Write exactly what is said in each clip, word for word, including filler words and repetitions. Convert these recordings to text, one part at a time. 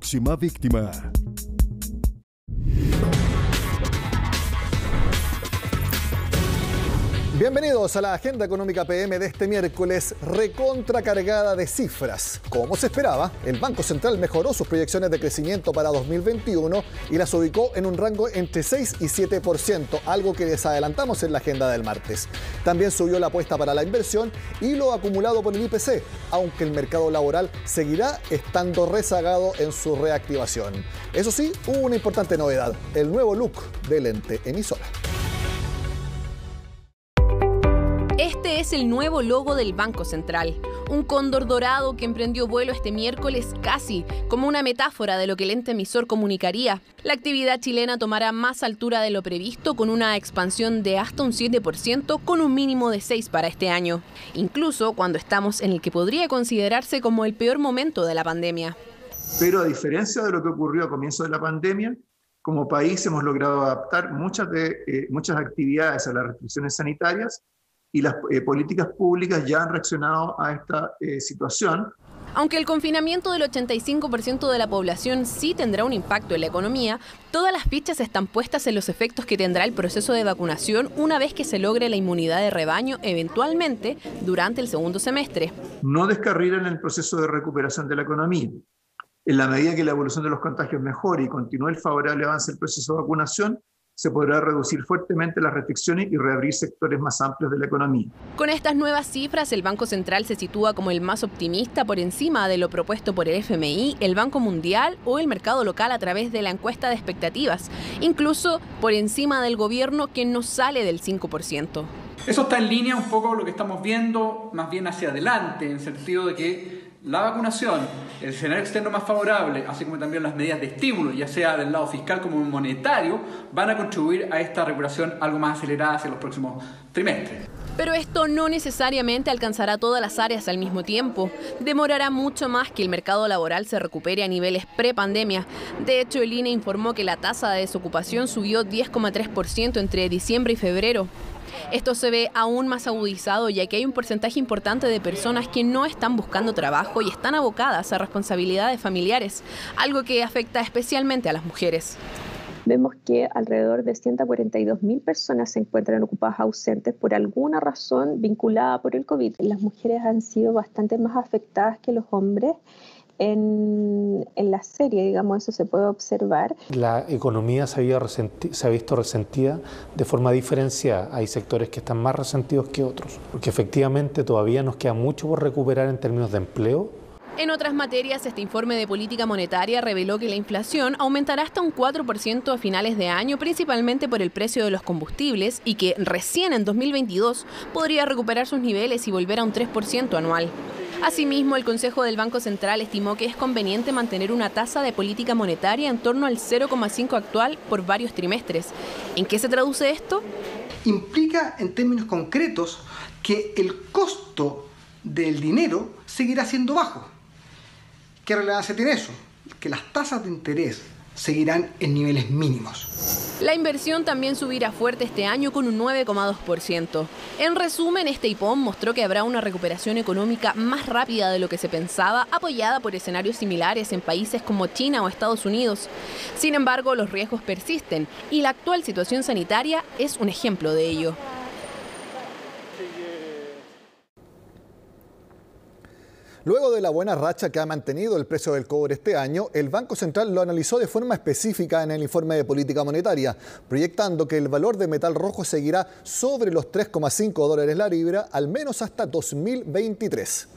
próxima víctima. Bienvenidos a la Agenda Económica P M de este miércoles, recontracargada de cifras. Como se esperaba, el Banco Central mejoró sus proyecciones de crecimiento para dos mil veintiuno y las ubicó en un rango entre seis y siete por ciento, algo que les adelantamos en la agenda del martes. También subió la apuesta para la inversión y lo acumulado por el I P C, aunque el mercado laboral seguirá estando rezagado en su reactivación. Eso sí, hubo una importante novedad, el nuevo look del ente emisora. Este es el nuevo logo del Banco Central, un cóndor dorado que emprendió vuelo este miércoles casi como una metáfora de lo que el ente emisor comunicaría. La actividad chilena tomará más altura de lo previsto con una expansión de hasta un siete por ciento con un mínimo de seis por ciento para este año, incluso cuando estamos en el que podría considerarse como el peor momento de la pandemia. Pero a diferencia de lo que ocurrió a comienzo de la pandemia, como país hemos logrado adaptar muchas, de, eh, muchas actividades a las restricciones sanitarias y las eh, políticas públicas ya han reaccionado a esta eh, situación. Aunque el confinamiento del ochenta y cinco por ciento de la población sí tendrá un impacto en la economía, todas las fichas están puestas en los efectos que tendrá el proceso de vacunación una vez que se logre la inmunidad de rebaño, eventualmente durante el segundo semestre. No descarrilan el proceso de recuperación de la economía. En la medida que la evolución de los contagios mejore y continúe el favorable avance del proceso de vacunación, se podrá reducir fuertemente las restricciones y reabrir sectores más amplios de la economía. Con estas nuevas cifras, el Banco Central se sitúa como el más optimista por encima de lo propuesto por el F M I, el Banco Mundial o el mercado local a través de la encuesta de expectativas, incluso por encima del gobierno que no sale del cinco por ciento. Eso está en línea un poco con lo que estamos viendo más bien hacia adelante, en el sentido de que la vacunación, el escenario externo más favorable, así como también las medidas de estímulo, ya sea del lado fiscal como monetario, van a contribuir a esta recuperación algo más acelerada hacia los próximos trimestres. Pero esto no necesariamente alcanzará todas las áreas al mismo tiempo. Demorará mucho más que el mercado laboral se recupere a niveles prepandemia. De hecho, el I N E informó que la tasa de desocupación subió diez coma tres por ciento entre diciembre y febrero. Esto se ve aún más agudizado ya que hay un porcentaje importante de personas que no están buscando trabajo y están abocadas a responsabilidades familiares, algo que afecta especialmente a las mujeres. Vemos que alrededor de ciento cuarenta y dos mil personas se encuentran ocupadas ausentes por alguna razón vinculada por el COVID. Las mujeres han sido bastante más afectadas que los hombres en, en la serie, digamos, eso se puede observar. La economía se, había resenti- se ha visto resentida de forma diferenciada. Hay sectores que están más resentidos que otros, porque efectivamente todavía nos queda mucho por recuperar en términos de empleo. En otras materias, este informe de política monetaria reveló que la inflación aumentará hasta un cuatro por ciento a finales de año, principalmente por el precio de los combustibles, y que recién en dos mil veintidós podría recuperar sus niveles y volver a un tres por ciento anual. Asimismo, el Consejo del Banco Central estimó que es conveniente mantener una tasa de política monetaria en torno al cero coma cinco actual por varios trimestres. ¿En qué se traduce esto? Implica, en términos concretos, que el costo del dinero seguirá siendo bajo. ¿Qué relevancia tiene eso? Que las tasas de interés seguirán en niveles mínimos. La inversión también subirá fuerte este año con un nueve coma dos por ciento. En resumen, este I P O M mostró que habrá una recuperación económica más rápida de lo que se pensaba, apoyada por escenarios similares en países como China o Estados Unidos. Sin embargo, los riesgos persisten y la actual situación sanitaria es un ejemplo de ello. Luego de la buena racha que ha mantenido el precio del cobre este año, el Banco Central lo analizó de forma específica en el informe de política monetaria, proyectando que el valor de metal rojo seguirá sobre los tres coma cinco dólares la libra, al menos hasta dos mil veintitrés.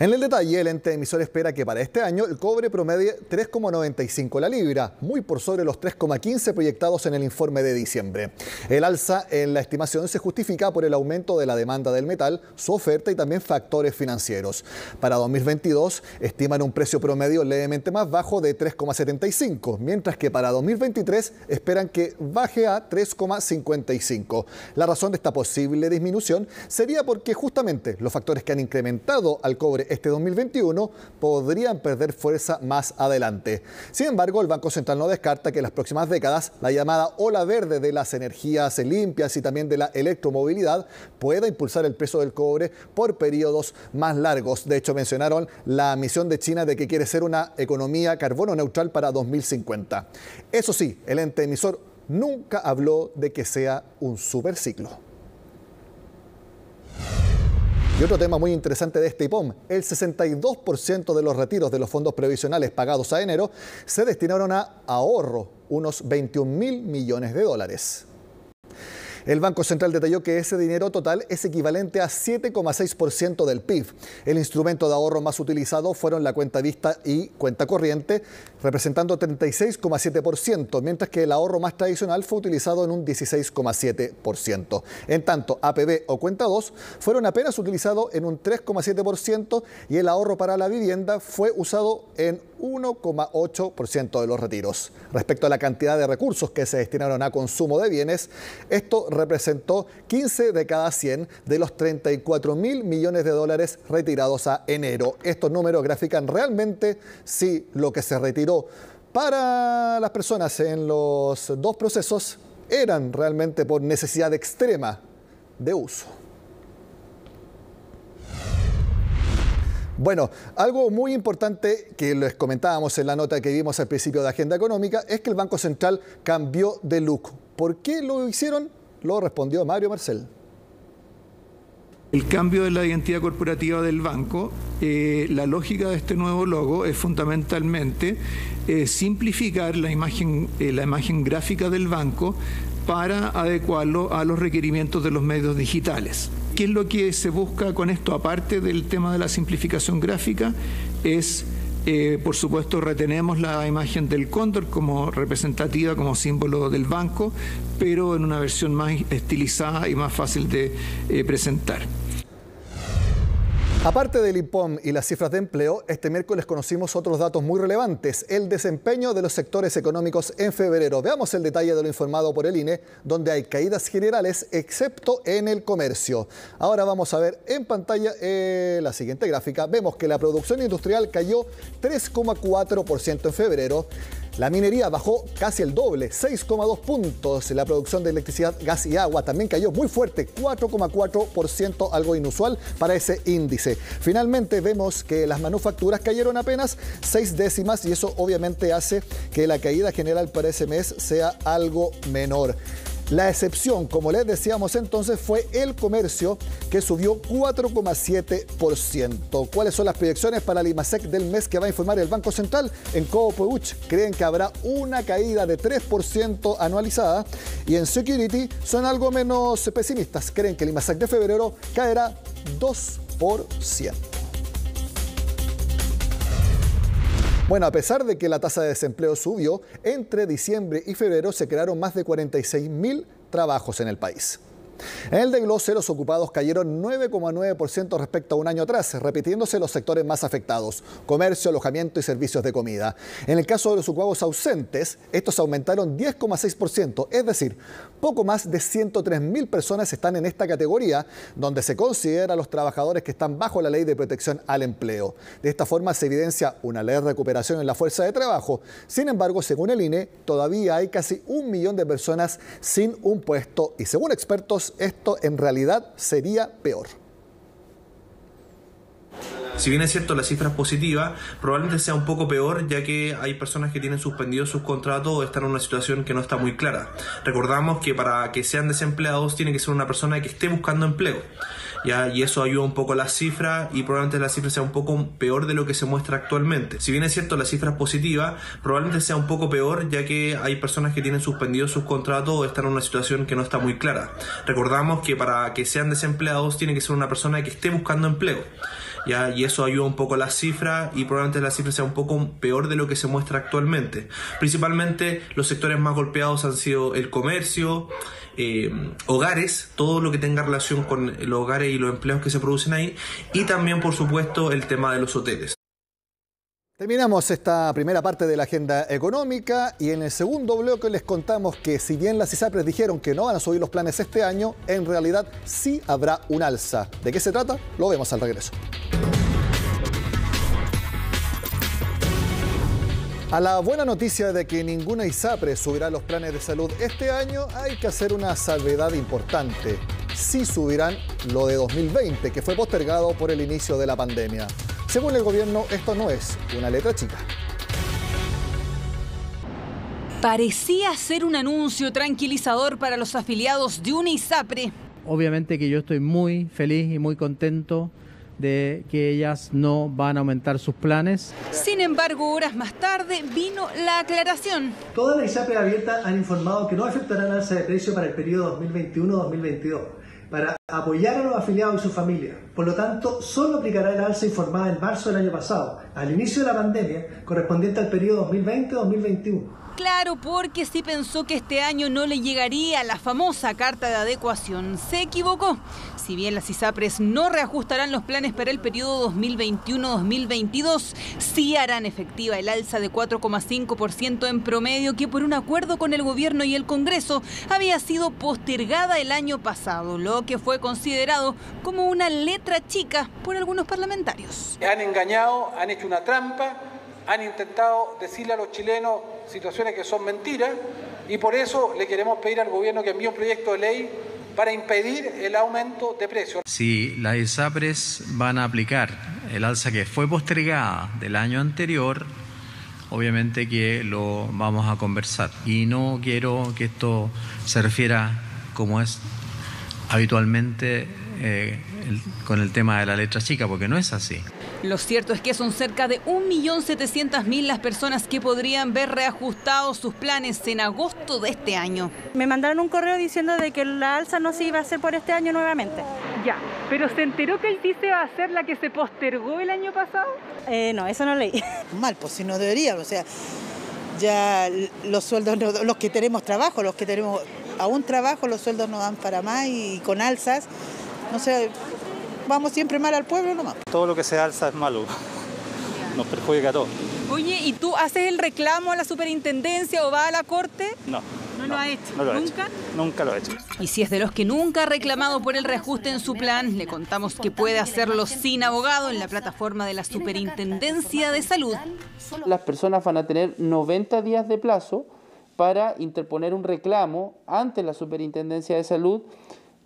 En el detalle, el ente emisor espera que para este año el cobre promedie tres coma noventa y cinco la libra, muy por sobre los tres coma quince proyectados en el informe de diciembre. El alza en la estimación se justifica por el aumento de la demanda del metal, su oferta y también factores financieros. Para dos mil veintidós estiman un precio promedio levemente más bajo de tres coma setenta y cinco, mientras que para dos mil veintitrés esperan que baje a tres coma cincuenta y cinco. La razón de esta posible disminución sería porque justamente los factores que han incrementado al cobre sobre este dos mil veintiuno podrían perder fuerza más adelante. Sin embargo, el Banco Central no descarta que en las próximas décadas la llamada ola verde de las energías limpias y también de la electromovilidad pueda impulsar el precio del cobre por periodos más largos. De hecho, mencionaron la misión de China de que quiere ser una economía carbono neutral para dos mil cincuenta. Eso sí, el ente emisor nunca habló de que sea un superciclo. Y otro tema muy interesante de este I P O M, el sesenta y dos por ciento de los retiros de los fondos previsionales pagados a enero se destinaron a ahorro, unos veintiún mil millones de dólares. El Banco Central detalló que ese dinero total es equivalente a siete coma seis por ciento del P I B. El instrumento de ahorro más utilizado fueron la cuenta vista y cuenta corriente, representando treinta y seis coma siete por ciento, mientras que el ahorro más tradicional fue utilizado en un dieciséis coma siete por ciento. En tanto, A P B o cuenta dos fueron apenas utilizados en un tres coma siete por ciento y el ahorro para la vivienda fue usado en uno coma ocho por ciento de los retiros. Respecto a la cantidad de recursos que se destinaron a consumo de bienes, esto representó quince de cada cien de los treinta y cuatro mil millones de dólares retirados a enero. Estos números grafican realmente si lo que se retiró para las personas en los dos procesos eran realmente por necesidad extrema de uso. Bueno, algo muy importante que les comentábamos en la nota que vimos al principio de Agenda Económica es que el Banco Central cambió de look. ¿Por qué lo hicieron? Lo respondió Mario Marcel. El cambio de la identidad corporativa del banco, eh, la lógica de este nuevo logo es fundamentalmente eh, simplificar la imagen, eh, la imagen gráfica del banco para adecuarlo a los requerimientos de los medios digitales. ¿Qué es lo que se busca con esto? Aparte del tema de la simplificación gráfica, es, eh, por supuesto, retenemos la imagen del cóndor como representativa, como símbolo del banco, pero en una versión más estilizada y más fácil de eh, presentar. Aparte del I P O M y las cifras de empleo, este miércoles conocimos otros datos muy relevantes, el desempeño de los sectores económicos en febrero. Veamos el detalle de lo informado por el I N E, donde hay caídas generales, excepto en el comercio. Ahora vamos a ver en pantalla eh, la siguiente gráfica. Vemos que la producción industrial cayó tres coma cuatro por ciento en febrero. La minería bajó casi el doble, seis coma dos puntos. La producción de electricidad, gas y agua también cayó muy fuerte, cuatro coma cuatro por ciento, algo inusual para ese índice. Finalmente vemos que las manufacturas cayeron apenas seis décimas y eso obviamente hace que la caída general para ese mes sea algo menor. La excepción, como les decíamos entonces, fue el comercio, que subió cuatro coma siete por ciento. ¿Cuáles son las proyecciones para el IMASEC del mes que va a informar el Banco Central? En CoopeUC creen que habrá una caída de tres por ciento anualizada y en Security son algo menos pesimistas. Creen que el IMASEC de febrero caerá dos por ciento. Bueno, a pesar de que la tasa de desempleo subió, entre diciembre y febrero se crearon más de cuarenta y seis mil trabajos en el país. En el desglose, los ocupados cayeron nueve coma nueve por ciento respecto a un año atrás, repitiéndose los sectores más afectados, comercio, alojamiento y servicios de comida. En el caso de los ocupados ausentes, estos aumentaron diez coma seis por ciento, es decir, poco más de ciento tres mil personas están en esta categoría, donde se considera a los trabajadores que están bajo la ley de protección al empleo. De esta forma se evidencia una leve recuperación en la fuerza de trabajo. Sin embargo, según el I N E, todavía hay casi un millón de personas sin un puesto y, según expertos, esto en realidad sería peor. Si bien es cierto, la cifra es positiva, probablemente sea un poco peor, ya que hay personas que tienen suspendidos sus contratos o están en una situación que no está muy clara. Recordamos que para que sean desempleados tiene que ser una persona que esté buscando empleo, ¿ya? Y eso ayuda un poco a la cifra y probablemente la cifra sea un poco peor de lo que se muestra actualmente. Si bien es cierto, la cifra es positiva, probablemente sea un poco peor, ya que hay personas que tienen suspendidos sus contratos o están en una situación que no está muy clara. Recordamos que para que sean desempleados tiene que ser una persona que esté buscando empleo, ¿ya? Y eso ayuda un poco a la cifra y probablemente la cifra sea un poco peor de lo que se muestra actualmente. Principalmente los sectores más golpeados han sido el comercio, eh, hogares, todo lo que tenga relación con los hogares y los empleos que se producen ahí, y también, por supuesto, el tema de los hoteles. Terminamos esta primera parte de la agenda económica y en el segundo bloque les contamos que si bien las ISAPRES dijeron que no van a subir los planes este año, en realidad sí habrá un alza. ¿De qué se trata? Lo vemos al regreso. A la buena noticia de que ninguna ISAPRE subirá los planes de salud este año, hay que hacer una salvedad importante. Sí subirán lo de dos mil veinte, que fue postergado por el inicio de la pandemia. Según el gobierno, esto no es una letra chica. Parecía ser un anuncio tranquilizador para los afiliados de una ISAPRE. Obviamente que yo estoy muy feliz y muy contento de que ellas no van a aumentar sus planes. Sin embargo, horas más tarde vino la aclaración. Todas las ISAPRES abiertas han informado que no aceptarán alza de precio para el periodo dos mil veintiuno a dos mil veintidós, para apoyar a los afiliados y sus familias. Por lo tanto, solo aplicará el alza informada en marzo del año pasado, al inicio de la pandemia, correspondiente al periodo dos mil veinte a dos mil veintiuno. Claro, porque sí pensó que este año no le llegaría la famosa carta de adecuación. Se equivocó. Si bien las ISAPRES no reajustarán los planes para el periodo dos mil veintiuno a dos mil veintidós, sí harán efectiva el alza de cuatro coma cinco por ciento en promedio que por un acuerdo con el gobierno y el Congreso había sido postergada el año pasado, lo que fue considerado como una letra chica por algunos parlamentarios. Han engañado, han hecho una trampa, han intentado decirle a los chilenos situaciones que son mentiras y por eso le queremos pedir al gobierno que envíe un proyecto de ley para impedir el aumento de precios. Si las ISAPRES van a aplicar el alza que fue postergada del año anterior, obviamente que lo vamos a conversar. Y no quiero que esto se refiera, como es habitualmente, eh, el, con el tema de la letra chica, porque no es así. Lo cierto es que son cerca de un millón setecientos mil las personas que podrían ver reajustados sus planes en agosto de este año. Me mandaron un correo diciendo de que la alza no se iba a hacer por este año nuevamente. Ya, pero ¿se enteró que el I T I C E va a ser la que se postergó el año pasado? Eh, no, eso no leí. Mal, pues si no debería, o sea, ya los sueldos, los que tenemos trabajo, los que tenemos aún trabajo, los sueldos no dan para más y con alzas, no sé. Vamos siempre mal al pueblo nomás. Todo lo que se alza es malo, nos perjudica a todos. Oye, ¿y tú haces el reclamo a la superintendencia o vas a la corte? No. ¿No, no lo ha hecho? No lo ¿Nunca? He hecho. Nunca lo ha hecho. Y si es de los que nunca ha reclamado por el reajuste en su plan, le contamos que puede hacerlo sin abogado en la plataforma de la Superintendencia de Salud. Las personas van a tener noventa días de plazo para interponer un reclamo ante la Superintendencia de Salud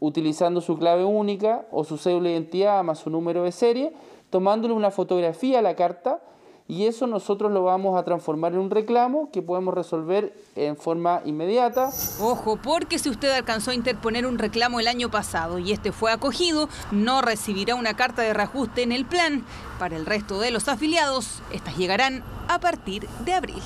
utilizando su clave única o su cédula de identidad más su número de serie, tomándole una fotografía a la carta y eso nosotros lo vamos a transformar en un reclamo que podemos resolver en forma inmediata. Ojo, porque si usted alcanzó a interponer un reclamo el año pasado y este fue acogido, no recibirá una carta de reajuste en el plan. Para el resto de los afiliados, estas llegarán a partir de abril.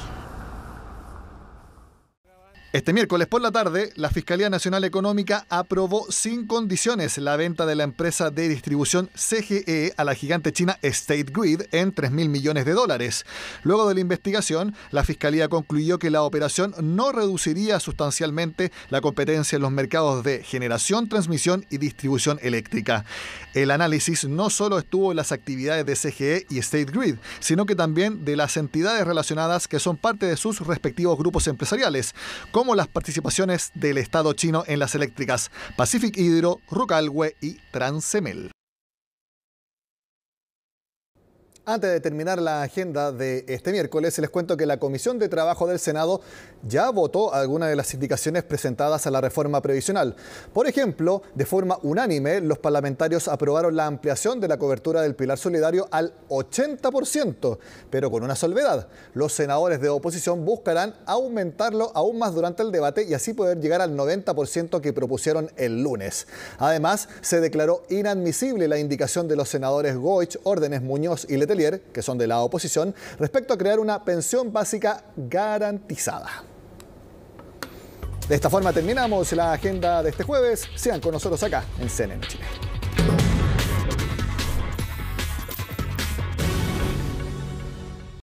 Este miércoles por la tarde, la Fiscalía Nacional Económica aprobó sin condiciones la venta de la empresa de distribución C G E a la gigante china State Grid en tres mil millones de dólares. Luego de la investigación, la Fiscalía concluyó que la operación no reduciría sustancialmente la competencia en los mercados de generación, transmisión y distribución eléctrica. El análisis no solo estuvo en las actividades de C G E y State Grid, sino que también de las entidades relacionadas que son parte de sus respectivos grupos empresariales, como las participaciones del Estado chino en las eléctricas Pacific Hydro, Rucalwe y Transemel. Antes de terminar la agenda de este miércoles, les cuento que la Comisión de Trabajo del Senado ya votó algunas de las indicaciones presentadas a la reforma previsional. Por ejemplo, de forma unánime, los parlamentarios aprobaron la ampliación de la cobertura del Pilar Solidario al ochenta por ciento, pero con una salvedad. Los senadores de oposición buscarán aumentarlo aún más durante el debate y así poder llegar al noventa por ciento que propusieron el lunes. Además, se declaró inadmisible la indicación de los senadores Goic, Órdenes Muñoz y Letra, que son de la oposición, respecto a crear una pensión básica garantizada. De esta forma terminamos la agenda de este jueves. Sigan con nosotros acá en C N N Chile.